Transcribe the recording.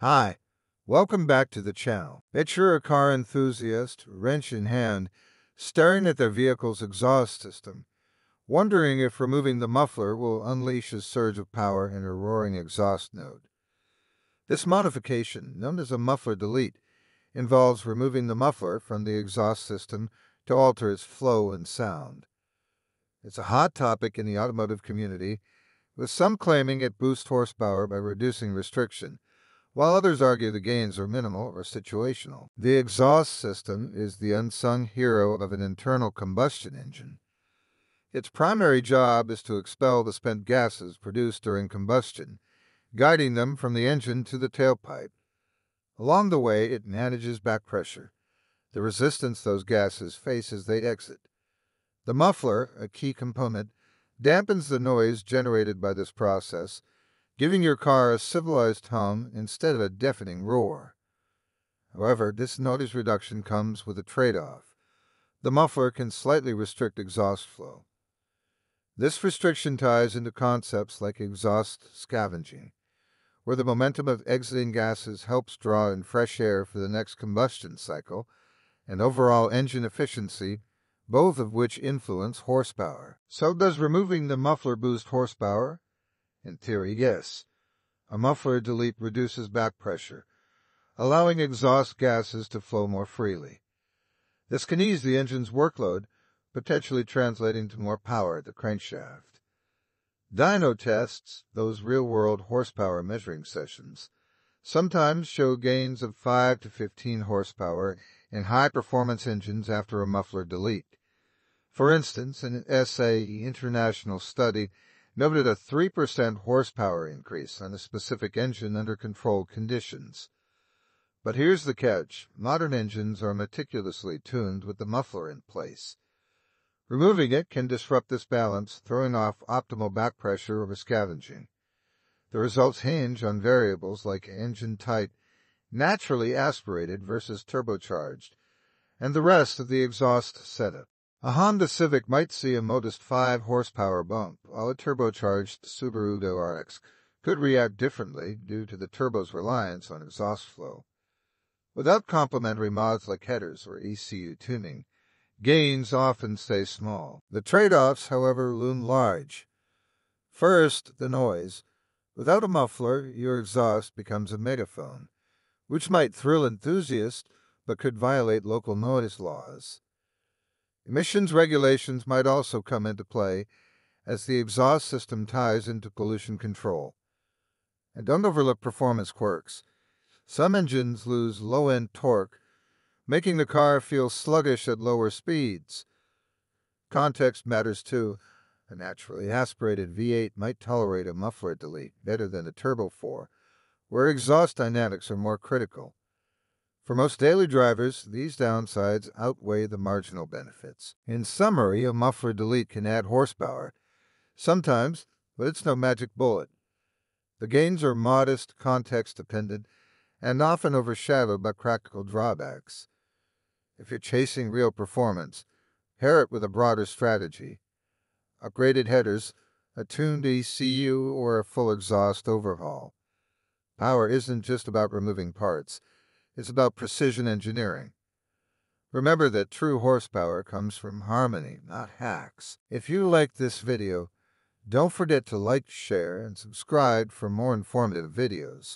Hi, welcome back to the channel. Picture a car enthusiast, wrench in hand, staring at their vehicle's exhaust system, wondering if removing the muffler will unleash a surge of power in a roaring exhaust node. This modification, known as a muffler delete, involves removing the muffler from the exhaust system to alter its flow and sound. It's a hot topic in the automotive community, with some claiming it boosts horsepower by reducing restriction, while others argue the gains are minimal or situational. The exhaust system is the unsung hero of an internal combustion engine. Its primary job is to expel the spent gases produced during combustion, guiding them from the engine to the tailpipe. Along the way, it manages back pressure, the resistance those gases face as they exit. The muffler, a key component, dampens the noise generated by this process, giving your car a civilized hum instead of a deafening roar. However, this noise reduction comes with a trade-off. The muffler can slightly restrict exhaust flow. This restriction ties into concepts like exhaust scavenging, where the momentum of exiting gases helps draw in fresh air for the next combustion cycle, and overall engine efficiency, both of which influence horsepower. So does removing the muffler boost horsepower? In theory, yes. A muffler delete reduces back pressure, allowing exhaust gases to flow more freely. This can ease the engine's workload, potentially translating to more power at the crankshaft. Dyno tests, those real-world horsepower measuring sessions, sometimes show gains of 5 to 15 horsepower in high-performance engines after a muffler delete. For instance, an SAE International study noted a 3% horsepower increase on a specific engine under controlled conditions. But here's the catch. Modern engines are meticulously tuned with the muffler in place. Removing it can disrupt this balance, throwing off optimal back pressure over scavenging. The results hinge on variables like engine type, naturally aspirated versus turbocharged, and the rest of the exhaust setup. A Honda Civic might see a modest 5 horsepower bump, while a turbocharged Subaru WRX could react differently due to the turbo's reliance on exhaust flow. Without complementary mods like headers or ECU tuning, gains often stay small. The trade-offs, however, loom large. First, the noise. Without a muffler, your exhaust becomes a megaphone, which might thrill enthusiasts but could violate local noise laws. Emissions regulations might also come into play, as the exhaust system ties into pollution control. And don't overlook performance quirks. Some engines lose low-end torque, making the car feel sluggish at lower speeds. Context matters too. A naturally aspirated V8 might tolerate a muffler delete better than a turbo 4, where exhaust dynamics are more critical. For most daily drivers, these downsides outweigh the marginal benefits. In summary, a muffler delete can add horsepower, sometimes, but it's no magic bullet. The gains are modest, context-dependent, and often overshadowed by practical drawbacks. If you're chasing real performance, pair it with a broader strategy. Upgraded headers, a tuned ECU, or a full exhaust overhaul. Power isn't just about removing parts. It's about precision engineering. Remember that true horsepower comes from harmony, not hacks. If you liked this video, don't forget to like, share, and subscribe for more informative videos.